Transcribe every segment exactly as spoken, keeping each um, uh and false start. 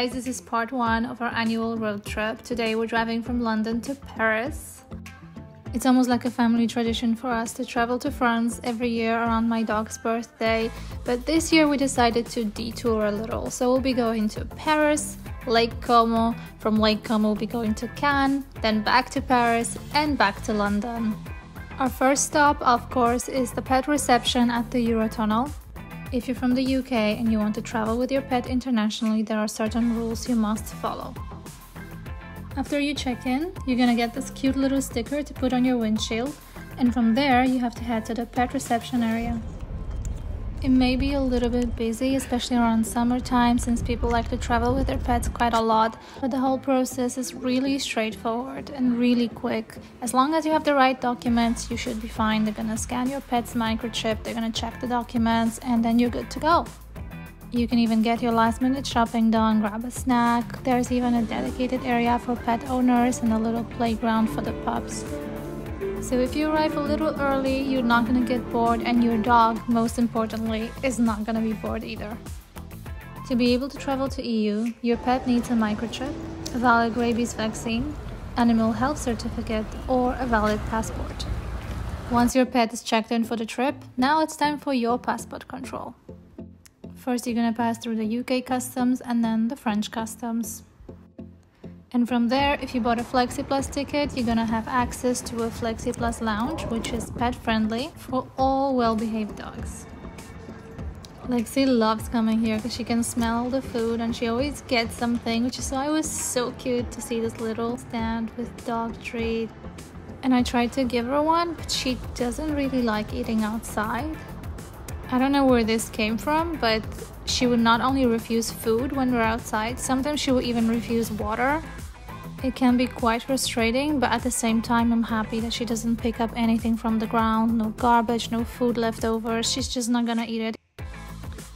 guys, this is part one of our annual road trip. Today we're driving from London to Paris. It's almost like a family tradition for us to travel to France every year around my dog's birthday, but this year we decided to detour a little. So we'll be going to Paris, Lake Como, from Lake Como we'll be going to Cannes, then back to Paris and back to London. Our first stop, of course, is the pet reception at the Eurotunnel. If you're from the U K and you want to travel with your pet internationally, there are certain rules you must follow. After you check in, you're gonna get this cute little sticker to put on your windshield, and from there you have to head to the pet reception area. It may be a little bit busy, especially around summertime, since people like to travel with their pets quite a lot, but the whole process is really straightforward and really quick. As long as you have the right documents, you should be fine. They're gonna scan your pet's microchip, they're gonna check the documents, and then you're good to go. You can even get your last minute shopping done, grab a snack. There's even a dedicated area for pet owners and a little playground for the pups. So if you arrive a little early, you're not gonna get bored, and your dog, most importantly, is not gonna be bored either. To be able to travel to E U, your pet needs a microchip, a valid rabies vaccine, animal health certificate, or a valid passport. Once your pet is checked in for the trip, now it's time for your passport control. First, you're gonna pass through the U K customs and then the French customs. And from there, if you bought a Flexi Plus ticket, you're gonna have access to a Flexi Plus lounge, which is pet friendly for all well-behaved dogs. Lexi loves coming here because she can smell the food and she always gets something, which is why it was so cute to see this little stand with dog treats. And I tried to give her one, but she doesn't really like eating outside. I don't know where this came from, but she would not only refuse food when we're outside, sometimes she would even refuse water. It can be quite frustrating, but at the same time, I'm happy that she doesn't pick up anything from the ground, no garbage, no food leftovers, she's just not gonna eat it.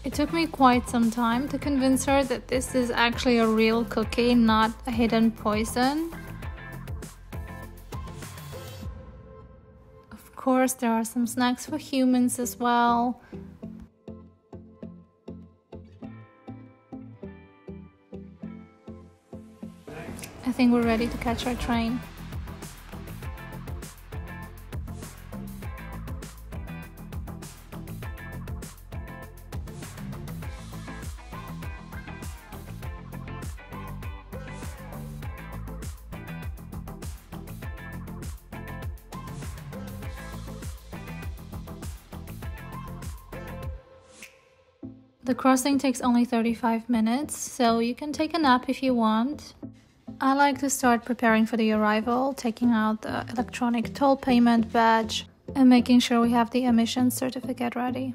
It took me quite some time to convince her that this is actually a real cookie, not a hidden poison. Of course, there are some snacks for humans as well. I think we're ready to catch our train. The crossing takes only thirty-five minutes, so you can take a nap if you want. I like to start preparing for the arrival, taking out the electronic toll payment badge and making sure we have the emissions certificate ready.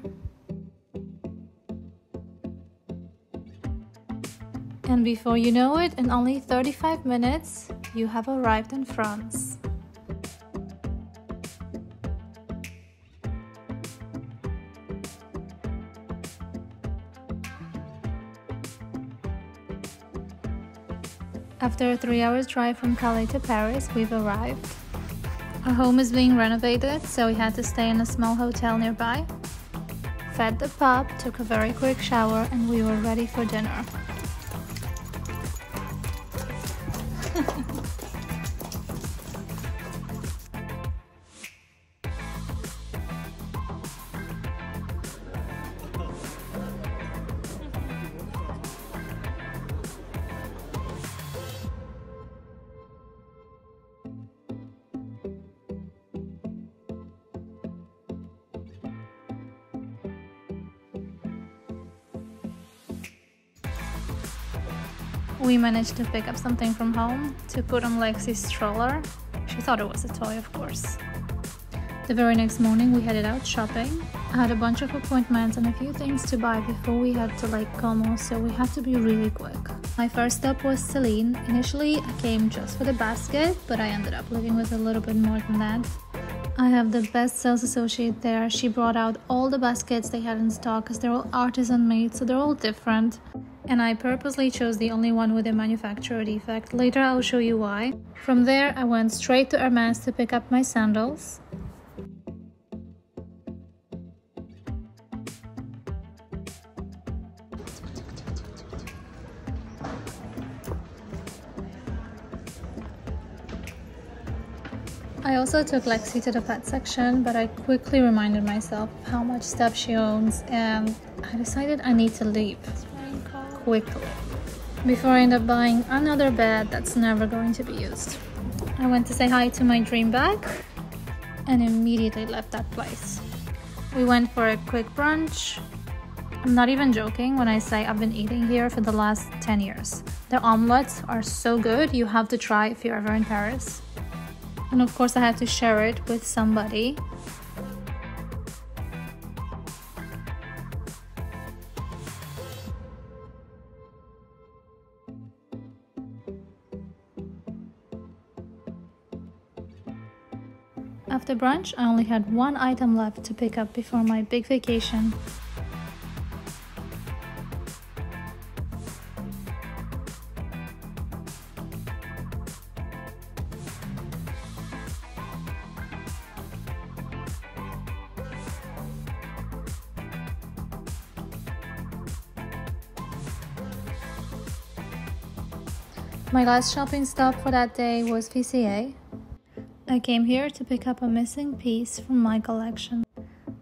And before you know it, in only thirty-five minutes, you have arrived in France. After a three hours drive from Calais to Paris, we've arrived. Our home is being renovated, so we had to stay in a small hotel nearby. Fed the pup, took a very quick shower, and we were ready for dinner. We managed to pick up something from home to put on Lexi's stroller. She thought it was a toy, of course. The very next morning we headed out shopping. I had a bunch of appointments and a few things to buy before we head to Lake Como, so we had to be really quick. My first stop was Celine. Initially I came just for the basket, but I ended up leaving with a little bit more than that. I have the best sales associate there. She brought out all the baskets they had in stock because they're all artisan made, so they're all different. And I purposely chose the only one with a manufacturer defect. Later I'll show you why. From there I went straight to Hermès to pick up my sandals. I also took Lexi to the pet section, but I quickly reminded myself of how much stuff she owns and I decided I need to leave quickly before I end up buying another bed that's never going to be used. I went to say hi to my dream bag and immediately left that place. We went for a quick brunch. I'm not even joking when I say I've been eating here for the last ten years. Their omelets are so good, you have to try if you're ever in Paris. And of course I had to share it with somebody. After brunch, I only had one item left to pick up before my big vacation. My last shopping stop for that day was V C A. I came here to pick up a missing piece from my collection.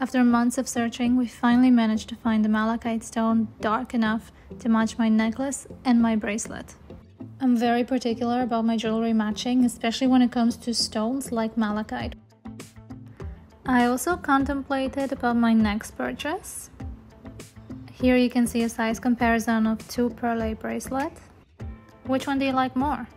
After months of searching, we finally managed to find a malachite stone dark enough to match my necklace and my bracelet. I'm very particular about my jewelry matching, especially when it comes to stones like malachite. I also contemplated about my next purchase. Here you can see a size comparison of two pearlet bracelets. Which one do you like more?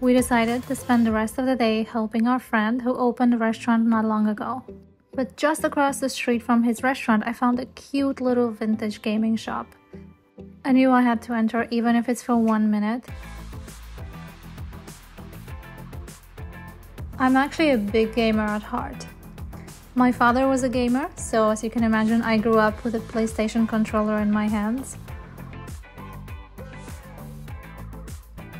We decided to spend the rest of the day helping our friend who opened a restaurant not long ago. But just across the street from his restaurant, I found a cute little vintage gaming shop. I knew I had to enter even if it's for one minute. I'm actually a big gamer at heart. My father was a gamer, so as you can imagine, I grew up with a PlayStation controller in my hands.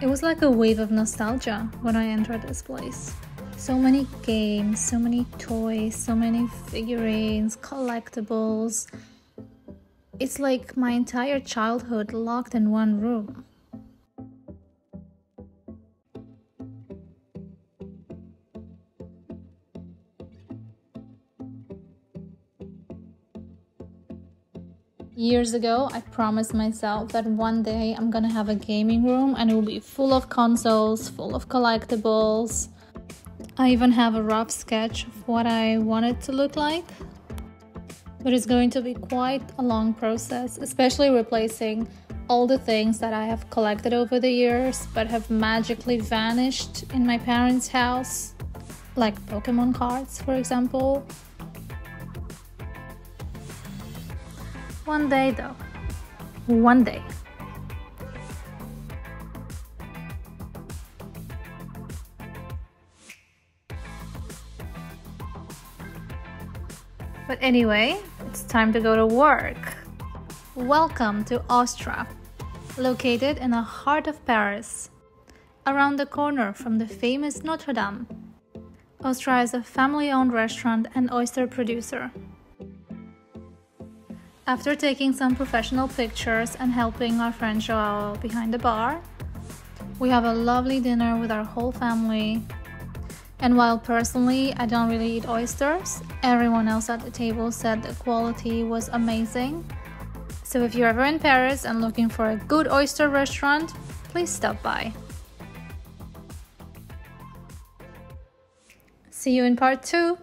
It was like a wave of nostalgia when I entered this place. So many games, so many toys, so many figurines, collectibles. It's like my entire childhood locked in one room. Years ago, I promised myself that one day I'm gonna have a gaming room and it will be full of consoles, full of collectibles. I even have a rough sketch of what I want it to look like. But it's going to be quite a long process, especially replacing all the things that I have collected over the years but have magically vanished in my parents' house, like Pokemon cards, for example. One day though, one day. But anyway, it's time to go to work. Welcome to Ostra, located in the heart of Paris, around the corner from the famous Notre Dame. Ostra is a family-owned restaurant and oyster producer. After taking some professional pictures and helping our friend Joelle behind the bar, we have a lovely dinner with our whole family. And while personally I don't really eat oysters, everyone else at the table said the quality was amazing. So if you're ever in Paris and looking for a good oyster restaurant, please stop by. See you in part two!